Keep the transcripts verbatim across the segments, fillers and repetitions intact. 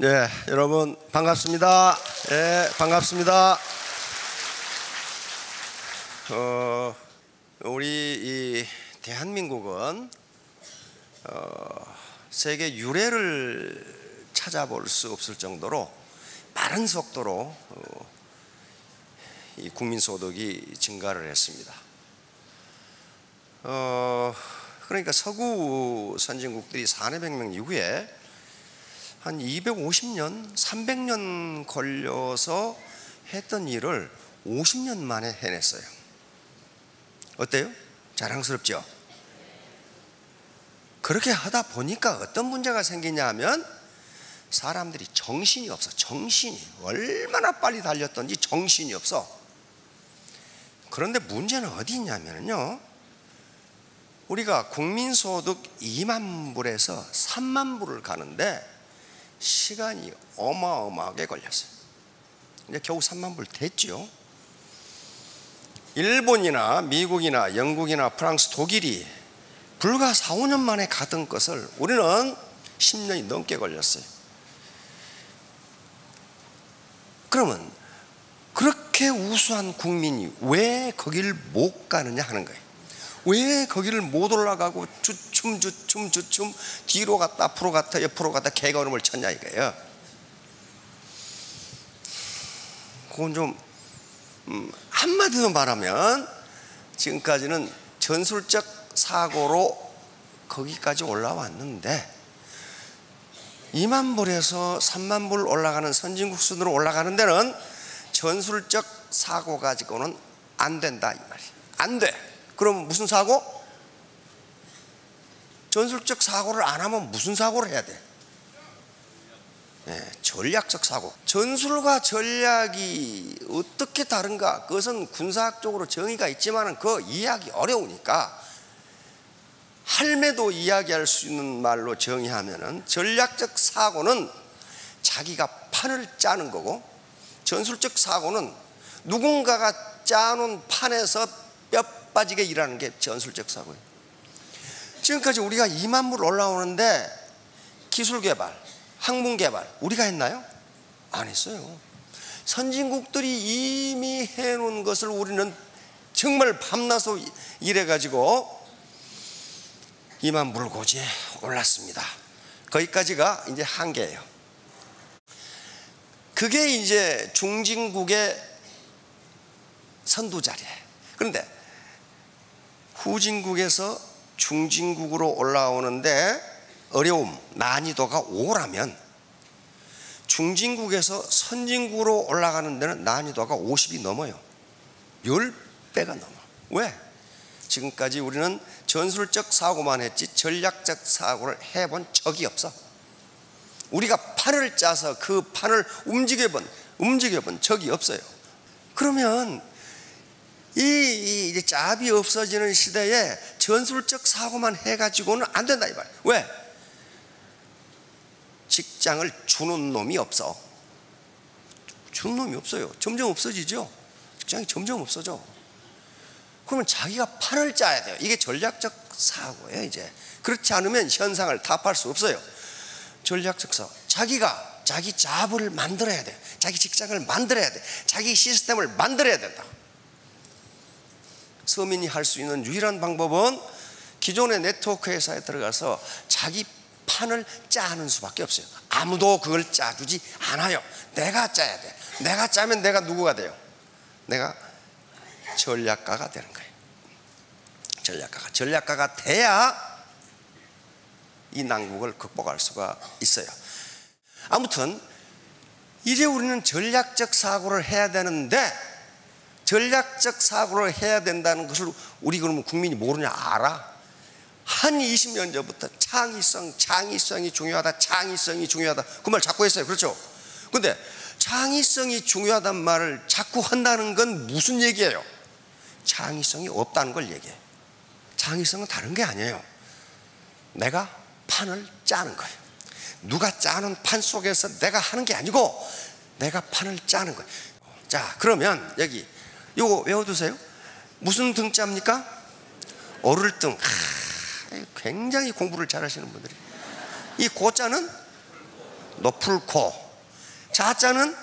예, 여러분 반갑습니다. 예, 반갑습니다. 어, 우리 이 대한민국은 어, 세계 유례를 찾아볼 수 없을 정도로 빠른 속도로 어, 이 국민소득이 증가를 했습니다. 어, 그러니까 서구 선진국들이 산업혁명 이후에 한 이백오십 년, 삼백 년 걸려서 했던 일을 오십 년 만에 해냈어요. 어때요? 자랑스럽죠? 그렇게 하다 보니까 어떤 문제가 생기냐 하면 사람들이 정신이 없어. 정신이 얼마나 빨리 달렸던지 정신이 없어. 그런데 문제는 어디 있냐면요, 우리가 국민소득 이만 불에서 삼만 불을 가는데 시간이 어마어마하게 걸렸어요. 이제 겨우 삼만 불 됐죠. 일본이나 미국이나 영국이나 프랑스, 독일이 불과 사, 오 년 만에 가던 것을 우리는 십 년이 넘게 걸렸어요. 그러면 그렇게 우수한 국민이 왜 거길 못 가느냐 하는 거예요. 왜 거기를 못 올라가고 주춤 주춤 주춤 뒤로 갔다 앞으로 갔다 옆으로 갔다 개걸음을 쳤냐 이거예요. 그건 좀 음, 한마디로 말하면 지금까지는 전술적 사고로 거기까지 올라왔는데 이만 불에서 삼만 불 올라가는 선진국 수준으로 올라가는 데는 전술적 사고 가지고는 안 된다 이 말이에요. 안 돼. 그럼 무슨 사고? 전술적 사고를 안 하면 무슨 사고를 해야 돼? 네, 전략적 사고. 전술과 전략이 어떻게 다른가? 그것은 군사학적으로 정의가 있지만 그 이해하기 어려우니까 할매도 이야기할 수 있는 말로 정의하면은 전략적 사고는 자기가 판을 짜는 거고, 전술적 사고는 누군가가 짜놓은 판에서 뼈 빠지게 일하는 게 전술적 사고예요. 지금까지 우리가 이만 불 올라오는데 기술 개발, 학문 개발 우리가 했나요? 안 했어요. 선진국들이 이미 해놓은 것을 우리는 정말 밤나서 일해가지고 이만 불 고지에 올랐습니다. 거기까지가 이제 한계예요. 그게 이제 중진국의 선두자리예요. 그런데 후진국에서 중진국으로 올라오는데 어려움, 난이도가 오라면 중진국에서 선진국으로 올라가는 데는 난이도가 오십이 넘어요. 십 배가 넘어. 왜? 지금까지 우리는 전술적 사고만 했지 전략적 사고를 해본 적이 없어. 우리가 판을 짜서 그 판을 움직여본, 움직여본 적이 없어요. 그러면 이, 이 잡이 없어지는 시대에 전술적 사고만 해가지고는 안 된다 이 말이야. 왜? 직장을 주는 놈이 없어. 주는 놈이 없어요. 점점 없어지죠. 직장이 점점 없어져. 그러면 자기가 판을 짜야 돼요. 이게 전략적 사고예요. 이제 그렇지 않으면 현상을 타파할 수 없어요. 전략적 사고. 자기가 자기 잡을 만들어야 돼. 자기 직장을 만들어야 돼. 자기 시스템을 만들어야 된다. 서민이 할 수 있는 유일한 방법은 기존의 네트워크 회사에 들어가서 자기 판을 짜는 수밖에 없어요. 아무도 그걸 짜주지 않아요. 내가 짜야 돼. 내가 짜면 내가 누구가 돼요? 내가 전략가가 되는 거예요. 전략가가. 전략가가 돼야 이 난국을 극복할 수가 있어요. 아무튼 이제 우리는 전략적 사고를 해야 되는데 전략적 사고를 해야 된다는 것을 우리 그러면 국민이 모르냐? 알아. 한 이십 년 전부터 창의성, 창의성이 중요하다, 창의성이 중요하다 그 말 자꾸 했어요. 그렇죠? 근데 창의성이 중요하단 말을 자꾸 한다는 건 무슨 얘기예요? 창의성이 없다는 걸 얘기해요. 창의성은 다른 게 아니에요. 내가 판을 짜는 거예요. 누가 짜는 판 속에서 내가 하는 게 아니고 내가 판을 짜는 거예요. 자, 그러면 여기 요거 외워두세요. 무슨 등자입니까? 어를등. 아, 굉장히 공부를 잘하시는 분들이. 이 고자는 높을 코. 자자는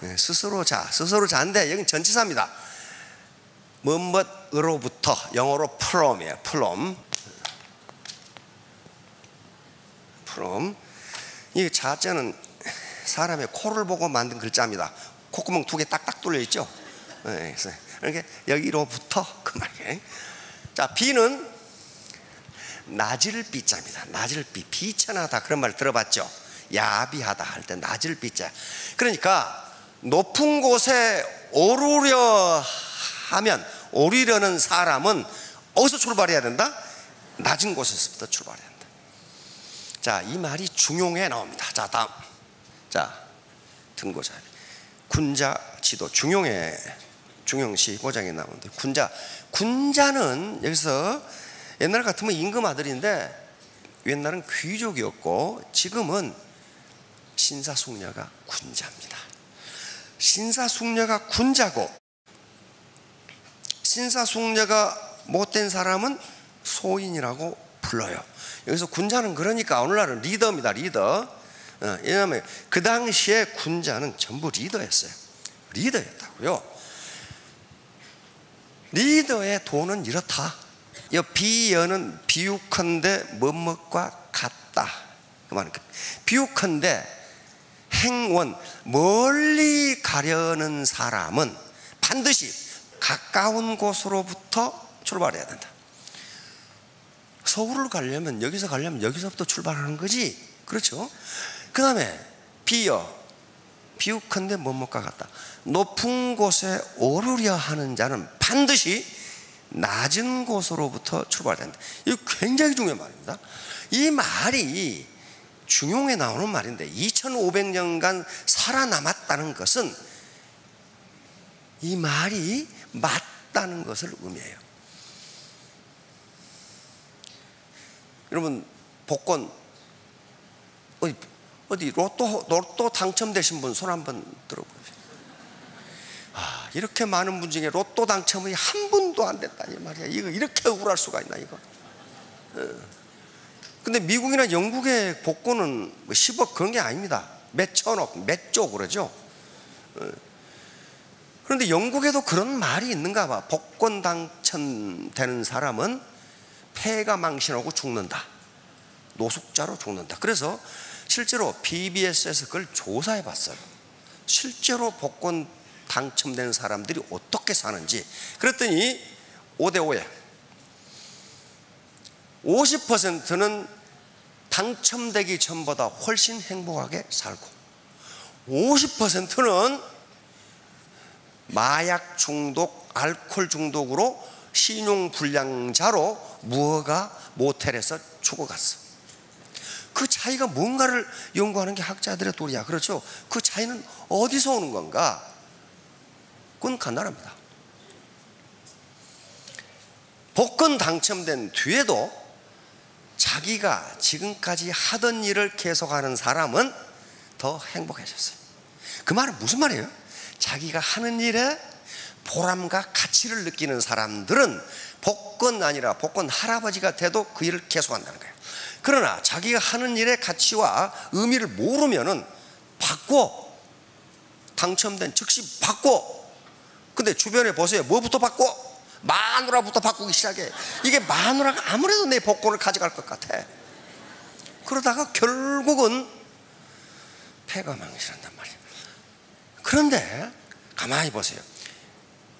네, 스스로 자, 스스로 자인데 여긴 전치사입니다. 뭐뭐으로부터, 영어로 from이에요. from, from. 이 자자는 사람의 코를 보고 만든 글자입니다. 콧구멍 두 개 딱딱 뚫려 있죠. 네, 그러니까 여기로부터 그 말이에요. 자, 비는 낮을 비자입니다. 낮을 비, 비천하다 그런 말 들어봤죠. 야비하다 할 때 낮을 비자. 그러니까 높은 곳에 오르려 하면, 오르려는 사람은 어디서 출발해야 된다? 낮은 곳에서부터 출발해야 된다. 자, 이 말이 중용에 나옵니다. 자, 다음. 자, 등고자비. 군자 지도 중용에, 중용시 오 장에 나오는데, 군자, 군자는 여기서 옛날 같으면 임금 아들인데 옛날은 귀족이었고 지금은 신사숙녀가 군자입니다. 신사숙녀가 군자고, 신사숙녀가 못된 사람은 소인이라고 불러요. 여기서 군자는 그러니까 오늘날은 리더입니다. 리더. 왜냐하면 그 당시에 군자는 전부 리더였어요. 리더였다고요. 리더의 돈은 이렇다. 이 비여는 비유컨대 뭐뭇과 같다. 비유컨대 행원, 멀리 가려는 사람은 반드시 가까운 곳으로부터 출발해야 된다. 서울을 가려면, 여기서 가려면 여기서부터 출발하는 거지. 그렇죠? 그 다음에 비여, 비유컨대 뭐뭇과 같다. 높은 곳에 오르려 하는 자는 반드시 낮은 곳으로부터 출발된다. 이거 굉장히 중요한 말입니다. 이 말이 중용에 나오는 말인데, 이천오백 년간 살아남았다는 것은 이 말이 맞다는 것을 의미해요. 여러분, 복권 어디, 어디 로또, 로또 당첨되신 분 손 한번 들어보세요. 아, 이렇게 많은 분 중에 로또 당첨이 한 분도 안 됐다니 말이야. 이거 이렇게 억울할 수가 있나 이거? 근데 미국이나 영국의 복권은 뭐 십억 그런 게 아닙니다. 몇 천억, 몇 조 그러죠. 그런데 영국에도 그런 말이 있는가 봐. 복권 당첨되는 사람은 폐가 망신하고 죽는다. 노숙자로 죽는다. 그래서 실제로 비비에스에서 그걸 조사해 봤어요. 실제로 복권 당첨된 사람들이 어떻게 사는지. 그랬더니 오 대 오에 오십 퍼센트는 당첨되기 전보다 훨씬 행복하게 살고, 오십 퍼센트는 마약 중독, 알코올 중독으로 신용불량자로 무허가 모텔에서 죽어갔어. 그 차이가 뭔가를 연구하는 게 학자들의 도리야. 그렇죠? 그 차이는 어디서 오는 건가? 그건 간단합니다. 복권 당첨된 뒤에도 자기가 지금까지 하던 일을 계속하는 사람은 더 행복해졌어요. 그 말은 무슨 말이에요? 자기가 하는 일에 보람과 가치를 느끼는 사람들은 복권 아니라 복권 할아버지가 돼도 그 일을 계속한다는 거예요. 그러나 자기가 하는 일의 가치와 의미를 모르면은 받고, 당첨된 즉시 받고, 근데 주변에 보세요. 뭐부터 바꿔? 마누라부터 바꾸기 시작해. 이게 마누라가 아무래도 내 복권을 가져갈 것 같아. 그러다가 결국은 폐가 망신한단 말이야. 그런데 가만히 보세요.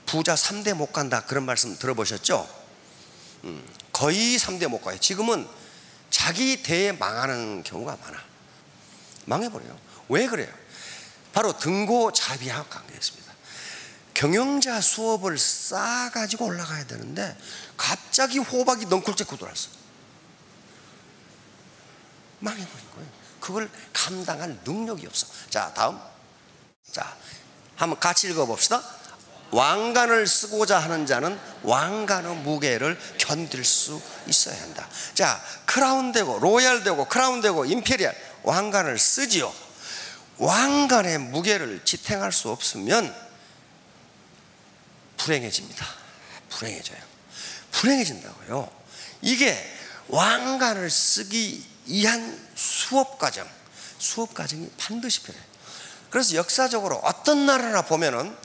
부자 삼 대 못 간다 그런 말씀 들어보셨죠? 음, 거의 삼 대 못 가요. 지금은 자기 대에 망하는 경우가 많아. 망해버려요. 왜 그래요? 바로 등고자비와 관계했습니다. 경영자 수업을 쌓아가지고 올라가야 되는데 갑자기 호박이 넝쿨째고 돌았어. 망해버린 거예요. 그걸 감당할 능력이 없어. 자, 다음. 자, 한번 같이 읽어봅시다. 왕관을 쓰고자 하는 자는 왕관의 무게를 견딜 수 있어야 한다. 자, 크라운 되고 로얄 되고 크라운 되고 임페리얼, 왕관을 쓰지요. 왕관의 무게를 지탱할 수 없으면 불행해집니다. 불행해져요. 불행해진다고요. 이게 왕관을 쓰기 위한 수업 과정, 수업 과정이 반드시 필요해요. 그래서 역사적으로 어떤 나라나 보면은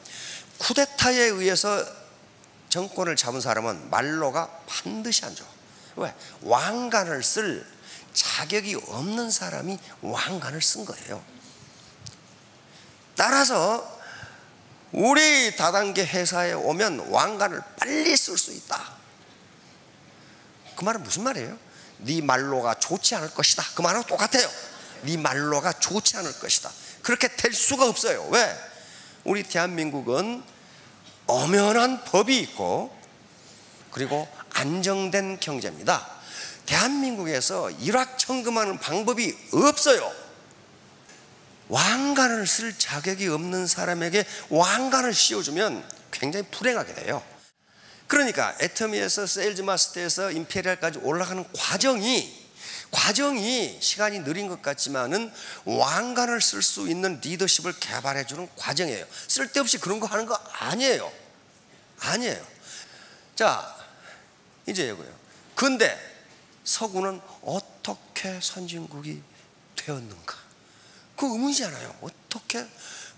쿠데타에 의해서 정권을 잡은 사람은 말로가 반드시 안 좋아. 왜? 왕관을 쓸 자격이 없는 사람이 왕관을 쓴 거예요. 따라서 우리 다단계 회사에 오면 왕관을 빨리 쓸 수 있다. 그 말은 무슨 말이에요? 네 말로가 좋지 않을 것이다. 그 말하고 똑같아요. 네 말로가 좋지 않을 것이다. 그렇게 될 수가 없어요. 왜? 우리 대한민국은 엄연한 법이 있고 그리고 안정된 경제입니다. 대한민국에서 일확천금하는 방법이 없어요. 왕관을 쓸 자격이 없는 사람에게 왕관을 씌워주면 굉장히 불행하게 돼요. 그러니까 애터미에서 세일즈마스터에서 임페리얼까지 올라가는 과정이 과정이 시간이 느린 것 같지만은 왕관을 쓸 수 있는 리더십을 개발해 주는 과정이에요. 쓸데없이 그런 거 하는 거 아니에요. 아니에요. 자, 이제 이거예요. 근데 서구는 어떻게 선진국이 되었는가? 그거 의문이잖아요. 어떻게?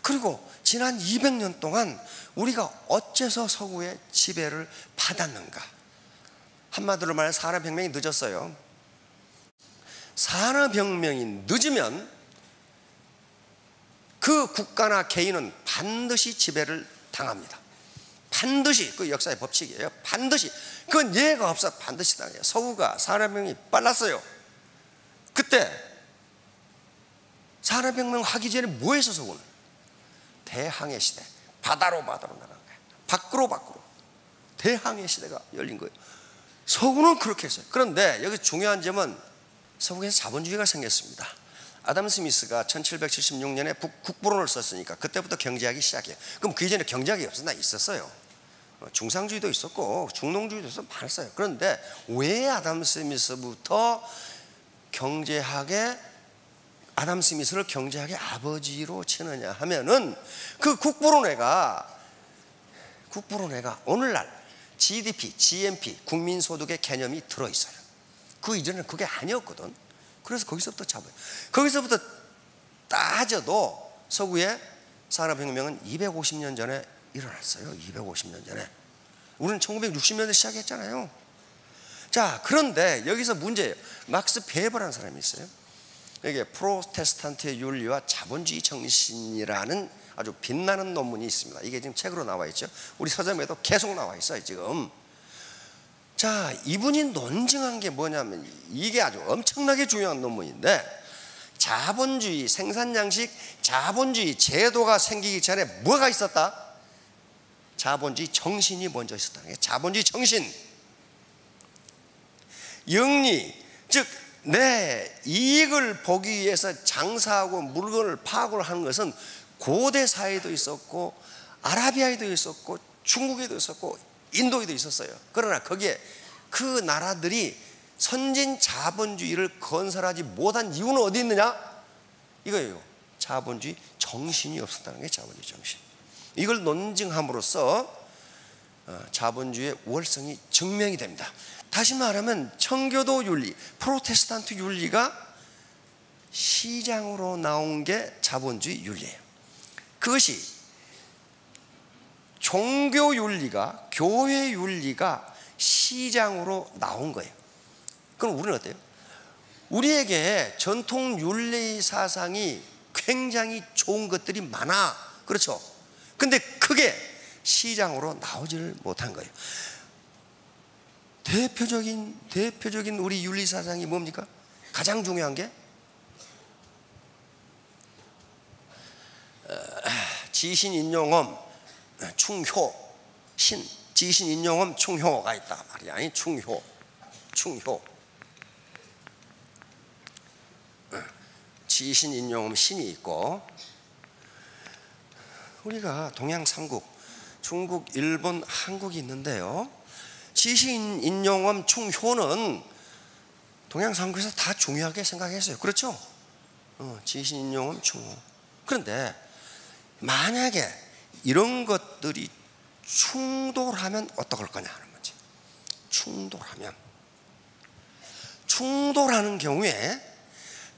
그리고 지난 이백 년 동안 우리가 어째서 서구의 지배를 받았는가? 한마디로 말해 산업혁명이 늦었어요. 산업혁명이 늦으면 그 국가나 개인은 반드시 지배를 당합니다. 반드시. 그 역사의 법칙이에요. 반드시. 그건 예가 없어. 반드시 당해요. 서구가 산업혁명이 빨랐어요. 그때 산업혁명 하기 전에 뭐 했어? 서구는 대항해 시대. 바다로 바다로 나간 거예요. 밖으로 밖으로. 대항해 시대가 열린 거예요. 서구는 그렇게 했어요. 그런데 여기 중요한 점은 서구에서 자본주의가 생겼습니다. 아담 스미스가 천칠백칠십육 년에 북, 국부론을 썼으니까 그때부터 경제학이 시작해요. 그럼 그 이전에 경제학이 없었나? 있었어요. 중상주의도 있었고 중농주의도 있었고 많았어요. 그런데 왜 아담 스미스부터 경제학의 아담 스미스를 경제학의 아버지로 치느냐 하면은 그 국부론애가 국부론애가 오늘날 지디피, 지엔피, 국민소득의 개념이 들어있어요. 그 이전에는 그게 아니었거든. 그래서 거기서부터 잡아요. 거기서부터 따져도 서구의 산업혁명은 이백오십 년 전에 일어났어요. 이백오십 년 전에. 우리는 천구백육십 년대 시작했잖아요. 자, 그런데 여기서 문제예요. 막스 베버라는 사람이 있어요. 여기에 프로테스탄트의 윤리와 자본주의 정신이라는 아주 빛나는 논문이 있습니다. 이게 지금 책으로 나와 있죠. 우리 서점에도 계속 나와 있어요, 지금. 자, 이분이 논증한 게 뭐냐면 이게 아주 엄청나게 중요한 논문인데, 자본주의, 생산양식, 자본주의 제도가 생기기 전에 뭐가 있었다? 자본주의 정신이 먼저 있었다는 게. 자본주의 정신, 영리, 즉 내 이익을 보기 위해서 장사하고 물건을 파악을 하는 것은 고대 사회도 있었고 아라비아에도 있었고 중국에도 있었고 인도에도 있었어요. 그러나 거기에 그 나라들이 선진 자본주의를 건설하지 못한 이유는 어디 있느냐? 이거예요. 자본주의 정신이 없었다는 게. 자본주의 정신. 이걸 논증함으로써 자본주의의 우월성이 증명이 됩니다. 다시 말하면 청교도 윤리, 프로테스탄트 윤리가 시장으로 나온 게 자본주의 윤리예요. 그것이 종교 윤리가, 교회 윤리가 시장으로 나온 거예요. 그럼 우리는 어때요? 우리에게 전통 윤리 사상이 굉장히 좋은 것들이 많아. 그렇죠? 근데 그게 시장으로 나오질 못한 거예요. 대표적인, 대표적인 우리 윤리 사상이 뭡니까? 가장 중요한 게 지신인용엄, 충효, 신, 지신, 인용음, 충효가 있다 말이야. 아니, 충효, 충효. 지신, 인용음, 신이 있고, 우리가 동양 삼국, 중국, 일본, 한국이 있는데요. 지신, 인용음, 충효는 동양 삼국에서 다 중요하게 생각했어요. 그렇죠? 어, 지신, 인용음, 충효. 그런데 만약에 이런 것들이 충돌하면 어떡할 거냐 하는 문제. 충돌하면, 충돌하는 경우에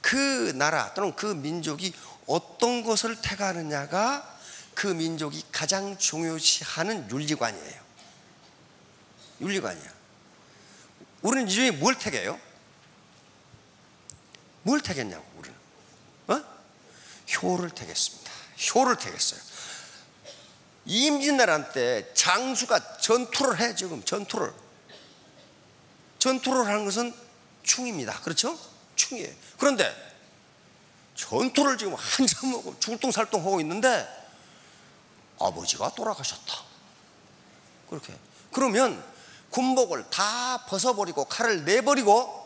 그 나라 또는 그 민족이 어떤 것을 택하느냐가 그 민족이 가장 중요시하는 윤리관이에요. 윤리관이야. 우리는 이 중에 뭘 택해요? 뭘 택했냐고 우리는. 어? 효를 택했습니다. 효를 택했어요. 임진왜란 때 장수가 전투를 해. 지금 전투를 전투를 하는 것은 충입니다. 그렇죠? 충이에요. 그런데 전투를 지금 한참 하고 죽을똥살똥 하고 있는데 아버지가 돌아가셨다. 그렇게. 그러면 군복을 다 벗어버리고 칼을 내버리고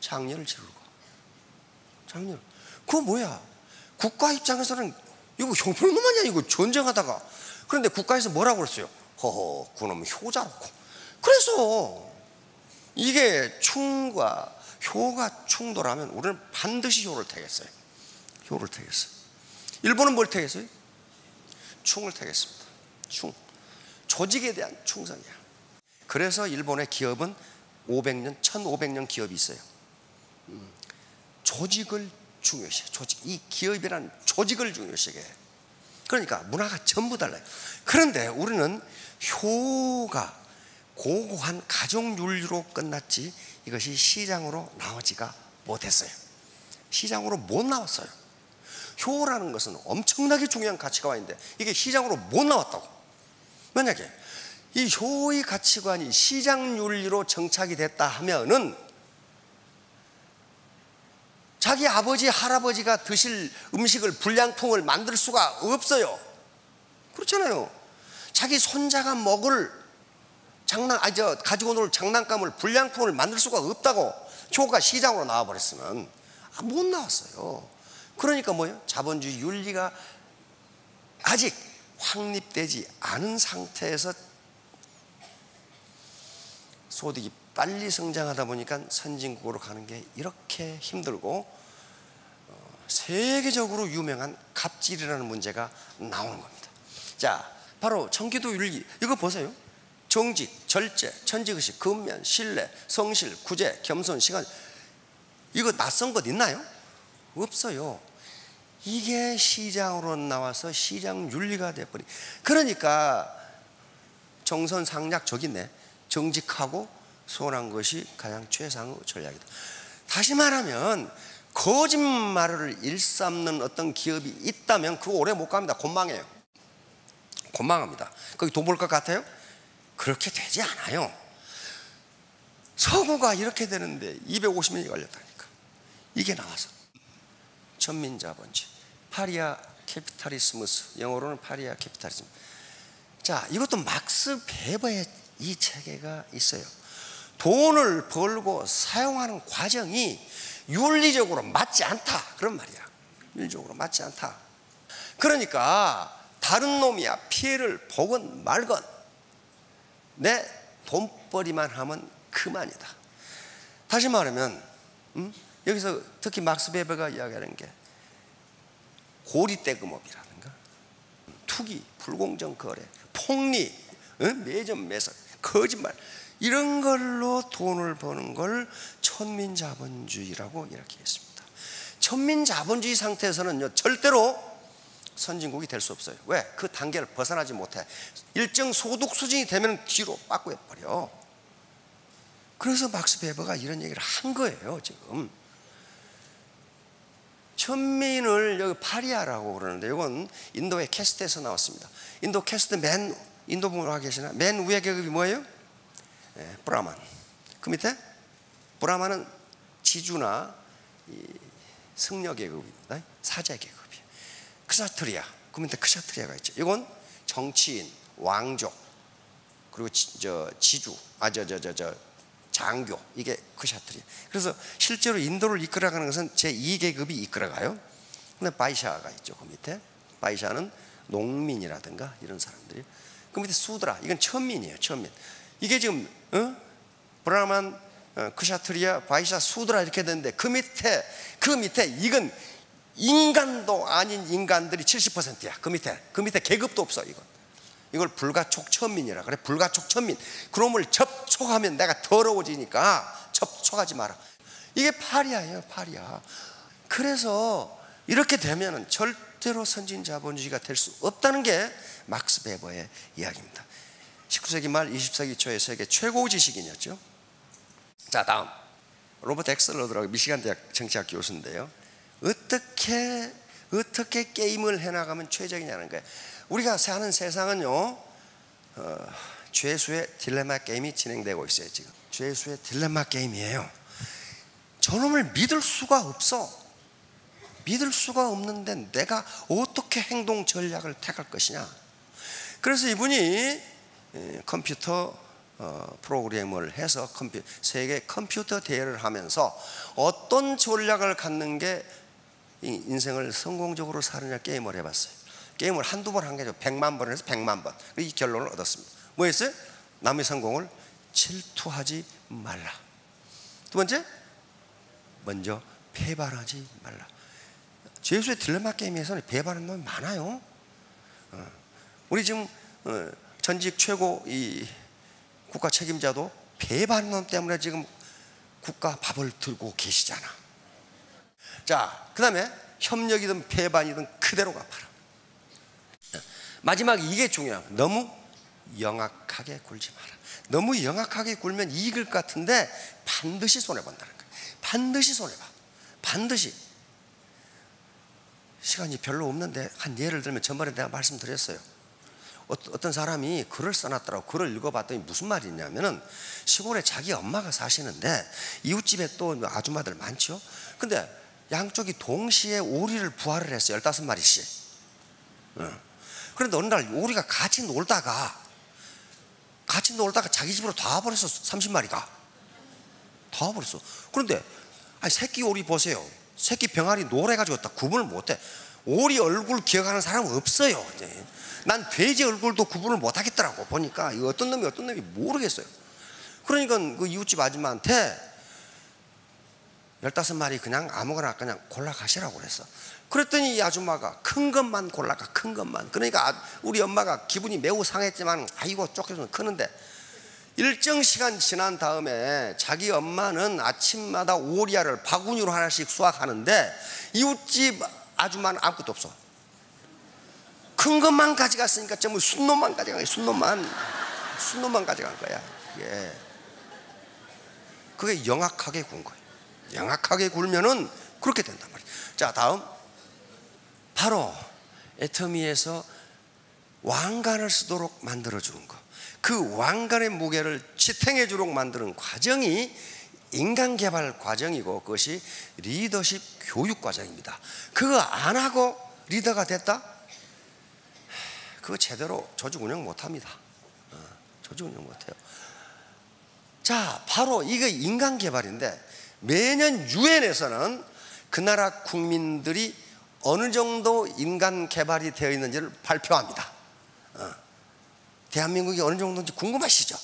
장례를 치르고. 장례. 그거 뭐야? 국가 입장에서는 이거 형편없는 거 아니야? 이거 전쟁하다가. 그런데 국가에서 뭐라고 그랬어요? 허허, 그놈은 효자라고. 그래서 이게 충과 효가 충돌하면 우리는 반드시 효를 택했어요. 효를 택했어요. 일본은 뭘 택했어요? 충을 택했습니다. 충. 조직에 대한 충성이야. 그래서 일본의 기업은 오백 년, 천오백 년 기업이 있어요. 음, 조직을 중요시해. 조직. 이 기업이란 조직을 중요시해. 그러니까 문화가 전부 달라요. 그런데 우리는 효가 고고한 가정윤리로 끝났지 이것이 시장으로 나오지가 못했어요. 시장으로 못 나왔어요. 효라는 것은 엄청나게 중요한 가치관인데 이게 시장으로 못 나왔다고. 만약에 이 효의 가치관이 시장윤리로 정착이 됐다 하면은 자기 아버지 할아버지가 드실 음식을 불량품을 만들 수가 없어요. 그렇잖아요. 자기 손자가 먹을 장난 아니 저 가지고 놀 장난감을 불량품을 만들 수가 없다고. 효가 시장으로 나와버렸으면 아, 못 나왔어요. 그러니까 뭐예요? 자본주의 윤리가 아직 확립되지 않은 상태에서 소득이 빨리 성장하다 보니까 선진국으로 가는 게 이렇게 힘들고 세계적으로 유명한 갑질이라는 문제가 나오는 겁니다. 자, 바로 청기도 윤리 이거 보세요. 정직, 절제, 천지의식, 근면, 신뢰, 성실, 구제, 겸손, 시간 이거 낯선 것 있나요? 없어요. 이게 시장으로 나와서 시장 윤리가 돼버린. 그러니까 정선상략 저기 있네. 정직하고 소홀한 것이 가장 최상의 전략이다. 다시 말하면 거짓말을 일삼는 어떤 기업이 있다면 그거 오래 못 갑니다. 곤망해요. 곤망합니다. 거기 돈 벌 것 같아요? 그렇게 되지 않아요. 서구가 이렇게 되는데 이백오십 년이 걸렸다니까. 이게 나와서 전민자본주의, 파리아 캐피탈리스무스, 영어로는 파리아 캐피탈리즘. 자, 이것도 막스 베버의 이 체계가 있어요. 돈을 벌고 사용하는 과정이 윤리적으로 맞지 않다. 그런 말이야. 윤리적으로 맞지 않다. 그러니까 다른 놈이야 피해를 보건 말건 내 돈벌이만 하면 그만이다. 다시 말하면 음? 여기서 특히 막스 베버가 이야기하는 게 고리대금업이라든가 투기, 불공정 거래, 폭리, 매점 매석, 거짓말 이런 걸로 돈을 버는 걸 천민자본주의라고 이렇게 했습니다. 천민자본주의 상태에서는 절대로 선진국이 될 수 없어요. 왜? 그 단계를 벗어나지 못해. 일정 소득 수준이 되면 뒤로 빠꾸해버려. 그래서 막스 베버가 이런 얘기를 한 거예요. 지금 천민을 여기 파리아라고 그러는데 이건 인도의 캐스트에서 나왔습니다. 인도 캐스트 맨, 인도 분으로 계시나? 맨 위의 계급이 뭐예요? 예, 브라만. 그 밑에? 브라만은 지주나 승려 계급입니다. 사제 계급이에요. 크샤트리아. 그 밑에 크샤트리아가 있죠. 이건 정치인, 왕족, 그리고 지, 저, 지주, 아, 저, 저, 저, 저, 장교. 이게 크샤트리아. 그래서 실제로 인도를 이끌어가는 것은 제이 계급이 이끌어가요. 근데 바이샤가 있죠. 그 밑에. 바이샤는 농민이라든가 이런 사람들이. 그 밑에 수드라. 이건 천민이에요. 천민. 이게 지금 어? 브라만, 어, 크샤트리아, 바이샤, 수드라 이렇게 되는데 그 밑에 그 밑에 이건 인간도 아닌 인간들이 칠십 퍼센트야. 그 밑에 그 밑에 계급도 없어. 이건 이걸 불가촉천민이라 그래. 불가촉천민. 그놈을 접촉하면 내가 더러워지니까 접촉하지 마라. 이게 파리아예요, 파리아. 그래서 이렇게 되면은 절대로 선진 자본주의가 될 수 없다는 게 막스 베버의 이야기입니다. 십구 세기 말 이십 세기 초의 세계 최고 지식인이었죠. 자, 다음 로버트 엑슬러더라고 미시간 대학 정치학 교수인데요. 어떻게 어떻게 게임을 해나가면 최적이냐는 거예요. 우리가 사는 세상은요, 어, 죄수의 딜레마 게임이 진행되고 있어요. 지금 죄수의 딜레마 게임이에요. 저놈을 믿을 수가 없어. 믿을 수가 없는데 내가 어떻게 행동 전략을 택할 것이냐. 그래서 이분이 컴퓨터 프로그래머를 해서 세계 컴퓨터 대회를 하면서 어떤 전략을 갖는 게 인생을 성공적으로 사느냐 게임을 해봤어요. 게임을 한두 번 한 게 아니고 백만 번에서 백만 번. 이 결론을 얻었습니다. 뭐 했어요? 남의 성공을 질투하지 말라. 두 번째, 먼저 배반하지 말라. 죄수의 딜레마 게임에서는 배반하는 놈이 많아요. 우리 지금 전직 최고 이 국가 책임자도 배반하는 놈 때문에 지금 국가 밥을 들고 계시잖아. 자, 그 다음에 협력이든 배반이든 그대로 갚아라. 마지막 이게 중요해요. 너무 영악하게 굴지 마라. 너무 영악하게 굴면 이익일 것 같은데 반드시 손해본다는 거예요. 반드시 손해봐. 반드시. 시간이 별로 없는데 한 예를 들면 전번에 내가 말씀드렸어요. 어떤 사람이 글을 써놨더라고. 글을 읽어봤더니 무슨 말이 있냐면은 시골에 자기 엄마가 사시는데 이웃집에 또 아줌마들 많죠. 근데 양쪽이 동시에 오리를 부화를 했어요. 열다섯 마리씩. 그런데 어느 날 오리가 같이 놀다가 같이 놀다가 자기 집으로 다 와버렸어. 삼십 마리가 다 와버렸어. 그런데 아니, 새끼 오리 보세요. 새끼 병아리 노래가지고 다 구분을 못해. 오리 얼굴 기억하는 사람은 없어요. 난 돼지 얼굴도 구분을 못하겠더라고. 보니까 이거 어떤 놈이 어떤 놈이 모르겠어요. 그러니까 그 이웃집 아줌마한테 열다섯 마리 그냥 아무거나 그냥 골라 가시라고 그랬어. 그랬더니 이 아줌마가 큰 것만 골라가, 큰 것만. 그러니까 우리 엄마가 기분이 매우 상했지만 아이고 쫓겨서 크는데, 일정 시간 지난 다음에 자기 엄마는 아침마다 오리알을 바구니로 하나씩 수확하는데 이웃집 아줌마는 아무것도 없어. 큰 것만 가져갔으니까 전부 순놈만 가져간 거야. 순놈만 순놈만 가져간 거야. 예. 그게 영악하게 군 거야. 영악하게 굴면은 그렇게 된단 말이야. 자, 다음 바로 애터미에서 왕관을 쓰도록 만들어주는 거. 그 왕관의 무게를 지탱해주도록 만드는 과정이 인간개발 과정이고 그것이 리더십 교육 과정입니다. 그거 안 하고 리더가 됐다? 그거 제대로 조직 운영 못합니다. 조직 운영 못해요. 자, 바로 이게 인간개발인데 매년 유엔에서는 그 나라 국민들이 어느 정도 인간 개발이 되어 있는지를 발표합니다. 어. 대한민국이 어느 정도인지 궁금하시죠?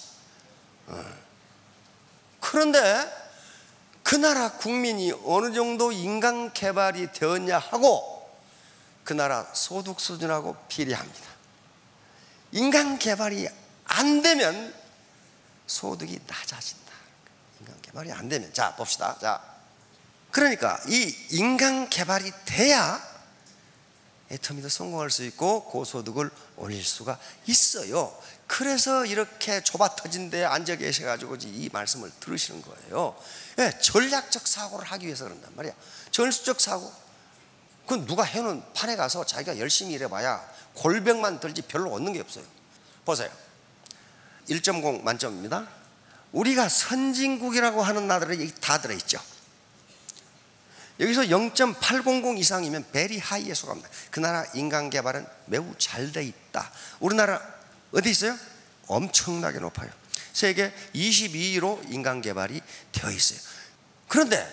어. 그런데 그 나라 국민이 어느 정도 인간 개발이 되었냐 하고 그 나라 소득 수준하고 비례합니다. 인간 개발이 안 되면 소득이 낮아진다. 인간 개발이 안 되면. 자, 봅시다. 자. 그러니까 이 인간 개발이 돼야 애터미도 성공할 수 있고 고소득을 올릴 수가 있어요. 그래서 이렇게 좁아터진 데에 앉아 계셔가지고 이 말씀을 들으시는 거예요. 예, 전략적 사고를 하기 위해서 그런단 말이야. 전술적 사고. 그건 누가 해놓은 판에 가서 자기가 열심히 일해봐야 골병만 들지 별로 얻는 게 없어요. 보세요. 일 점 영 만점입니다. 우리가 선진국이라고 하는 나라들이 다 들어있죠. 여기서 영 점 팔백 이상이면 베리 하이에 속합니다. 그 나라 인간개발은 매우 잘 돼 있다. 우리나라 어디 있어요? 엄청나게 높아요. 세계 이십이 위로 인간개발이 되어 있어요. 그런데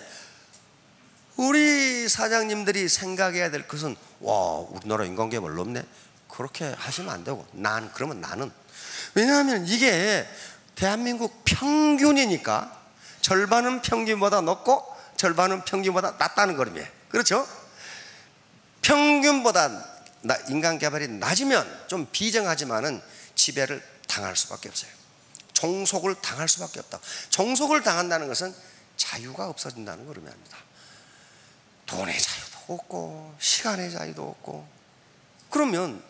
우리 사장님들이 생각해야 될 것은 와, 우리나라 인간개발 높네. 그렇게 하시면 안 되고 난 그러면 나는. 왜냐하면 이게 대한민국 평균이니까 절반은 평균보다 높고 절반은 평균보다 낮다는 걸음이에요. 그렇죠? 평균보다 인간개발이 낮으면 좀 비정하지만은 지배를 당할 수밖에 없어요. 종속을 당할 수밖에 없다. 종속을 당한다는 것은 자유가 없어진다는 걸 의미합니다. 돈의 자유도 없고 시간의 자유도 없고. 그러면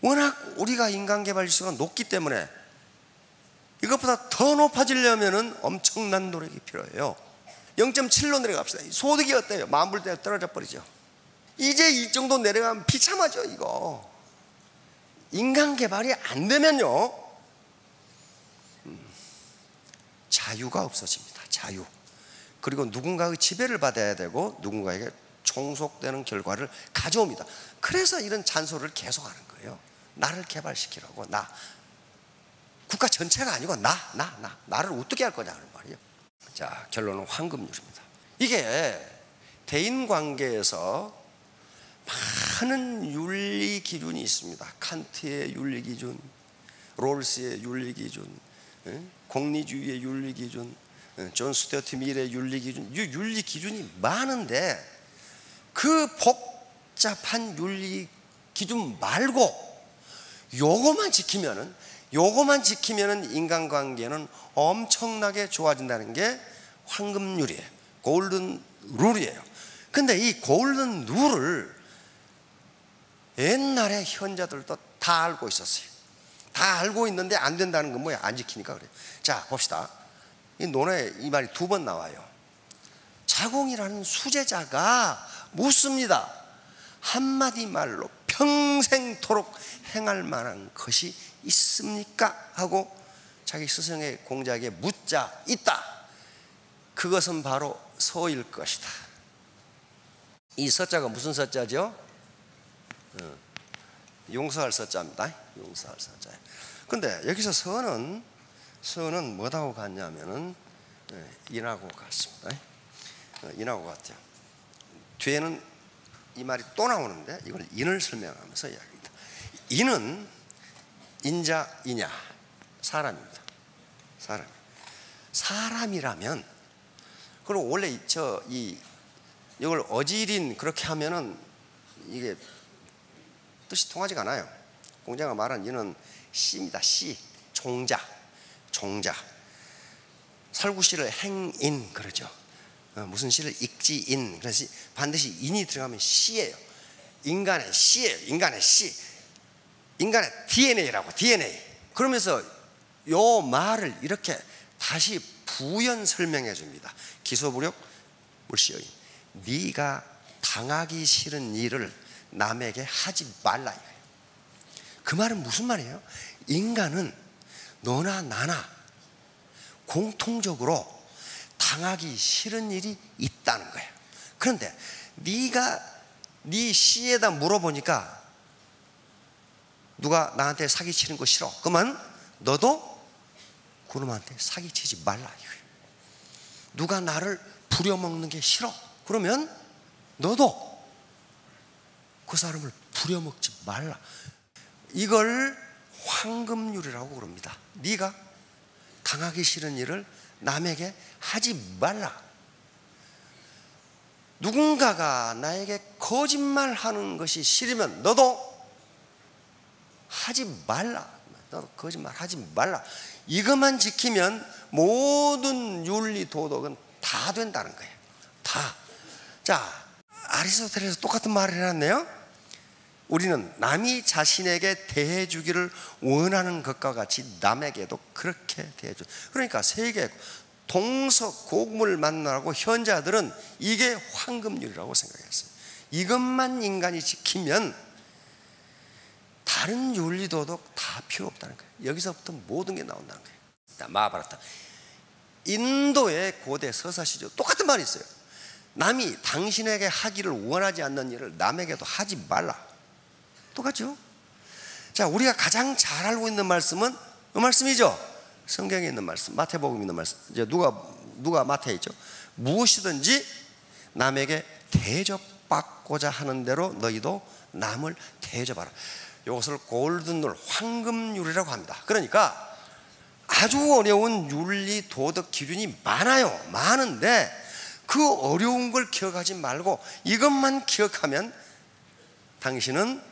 워낙 우리가 인간개발지수가 높기 때문에 이것보다 더 높아지려면 엄청난 노력이 필요해요. 영 점 칠로 내려갑시다. 소득이 어때요? 만불대에 떨어져 버리죠. 이제 이 정도 내려가면 비참하죠. 이거 인간개발이 안 되면요 음, 자유가 없어집니다. 자유. 그리고 누군가의 지배를 받아야 되고 누군가에게 종속되는 결과를 가져옵니다. 그래서 이런 잔소리를 계속하는 거예요. 나를 개발시키라고. 나 국가 전체가 아니고 나, 나, 나 나를 어떻게 할 거냐는 말이에요. 자, 결론은 환급률입니다. 이게 대인관계에서 많은 윤리기준이 있습니다. 칸트의 윤리기준, 롤스의 윤리기준, 공리주의의 윤리기준, 존 스튜어트 밀의 윤리기준, 윤리기준이 많은데 그 복잡한 윤리기준 말고 요거만 지키면은 요거만 지키면은 인간관계는 엄청나게 좋아진다는 게 환급률이에요. 골든 룰이에요. 근데 이 골든 룰을 옛날에 현자들도 다 알고 있었어요. 다 알고 있는데 안 된다는 건 뭐야? 안 지키니까 그래요. 자, 봅시다. 이 논에 이 말이 두 번 나와요. 자공이라는 수제자가 묻습니다. 한마디 말로 평생토록 행할 만한 것이 있습니까? 하고 자기 스승의 공자에게 묻자. 있다. 그것은 바로 서일 것이다. 이 서자가 무슨 서자죠? 어, 용서할 서자입니다. 용서할 서자. 근데 여기서 서는 서는 뭐라고 갔냐면은 예, 인하고 같습니다. 어, 인하고 같아요. 뒤에는 이 말이 또 나오는데 이걸 인을 설명하면서 이야기합니다. 인은 인자이냐 사람입니다. 사람. 사람이라면 그리고 원래 저 이 이걸 어지린 그렇게 하면은 이게 뜻이 통하지가 않아요. 공자가 말한 이는 씨입니다. 씨. 종자. 종자. 살구씨를 행인 그러죠. 어, 무슨 씨를 익지인. 그래서 반드시 인이 들어가면 씨예요. 인간의 씨예요. 인간의 씨. 인간의 디엔에이라고. 디엔에이. 그러면서 요 말을 이렇게 다시 부연 설명해 줍니다. 기소부력 물시여인. 네가 당하기 싫은 일을 남에게 하지 말라 이거예요. 그 말은 무슨 말이에요? 인간은 너나 나나 공통적으로 당하기 싫은 일이 있다는 거예요. 그런데 네가 네 씨에다 물어보니까 누가 나한테 사기치는 거 싫어. 그러면 너도 그놈한테 사기치지 말라 이거예요. 누가 나를 부려먹는 게 싫어. 그러면 너도 그 사람을 부려먹지 말라. 이걸 환급률이라고 그럽니다. 네가 당하기 싫은 일을 남에게 하지 말라. 누군가가 나에게 거짓말하는 것이 싫으면 너도 하지 말라. 너도 거짓말하지 말라. 이것만 지키면 모든 윤리 도덕은 다 된다는 거예요. 다. 자, 아리스토텔에서 똑같은 말을 해놨네요. 우리는 남이 자신에게 대해주기를 원하는 것과 같이 남에게도 그렇게 대해줘. 그러니까 세계 동서고금을 만나라고 현자들은 이게 환급률이라고 생각했어요. 이것만 인간이 지키면 다른 윤리 도덕 다 필요 없다는 거예요. 여기서부터 모든 게 나온다는 거예요. 자, 마하바라타. 인도의 고대 서사 시절 똑같은 말이 있어요. 남이 당신에게 하기를 원하지 않는 일을 남에게도 하지 말라. 똑같죠? 자, 우리가 가장 잘 알고 있는 말씀은 이 말씀이죠. 성경에 있는 말씀, 마태복음에 있는 말씀. 이제 누가 누가 마태에 있죠. 무엇이든지 남에게 대접받고자 하는 대로 너희도 남을 대접하라. 이것을 골든룰, 황금률이라고 합니다. 그러니까 아주 어려운 윤리, 도덕 기준이 많아요. 많은데 그 어려운 걸 기억하지 말고 이것만 기억하면 당신은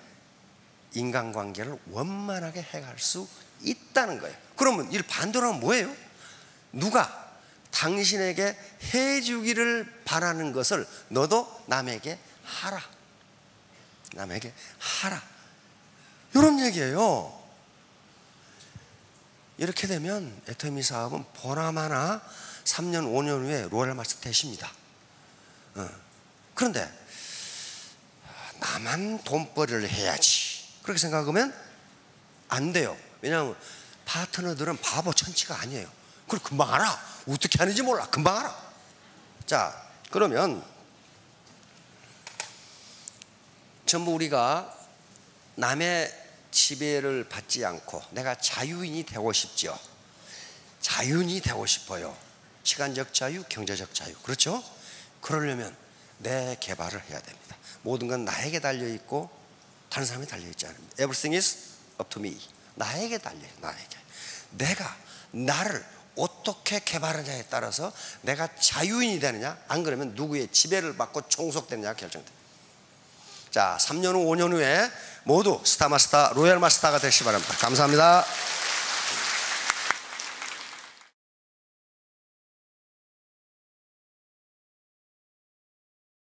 인간관계를 원만하게 해갈 수 있다는 거예요. 그러면 이를 반대로 하면 뭐예요? 누가 당신에게 해주기를 바라는 것을 너도 남에게 하라. 남에게 하라. 이런 얘기예요. 이렇게 되면 애터미 사업은 보나마나 삼 년 오 년 후에 로얄마스터 되십니다. 어. 그런데 나만 돈벌이를 해야지 그렇게 생각하면 안 돼요. 왜냐하면 파트너들은 바보 천치가 아니에요. 그걸 금방 알아. 어떻게 하는지 몰라. 금방 알아. 자, 그러면 전부 우리가 남의 지배를 받지 않고 내가 자유인이 되고 싶죠. 자유인이 되고 싶어요. 시간적 자유, 경제적 자유. 그렇죠? 그러려면 내 개발을 해야 됩니다. 모든 건 나에게 달려있고 다른 사람이 달려있지 않습니다. Everything is up to me. 나에게 달려요. 나에게. 내가 나를 어떻게 개발하냐에 따라서 내가 자유인이 되느냐 안 그러면 누구의 지배를 받고 종속되느냐 결정됩니다. 자, 삼 년 후, 오 년 후에 모두 스타마스터, 로얄마스터가 되시기 바랍니다. 감사합니다.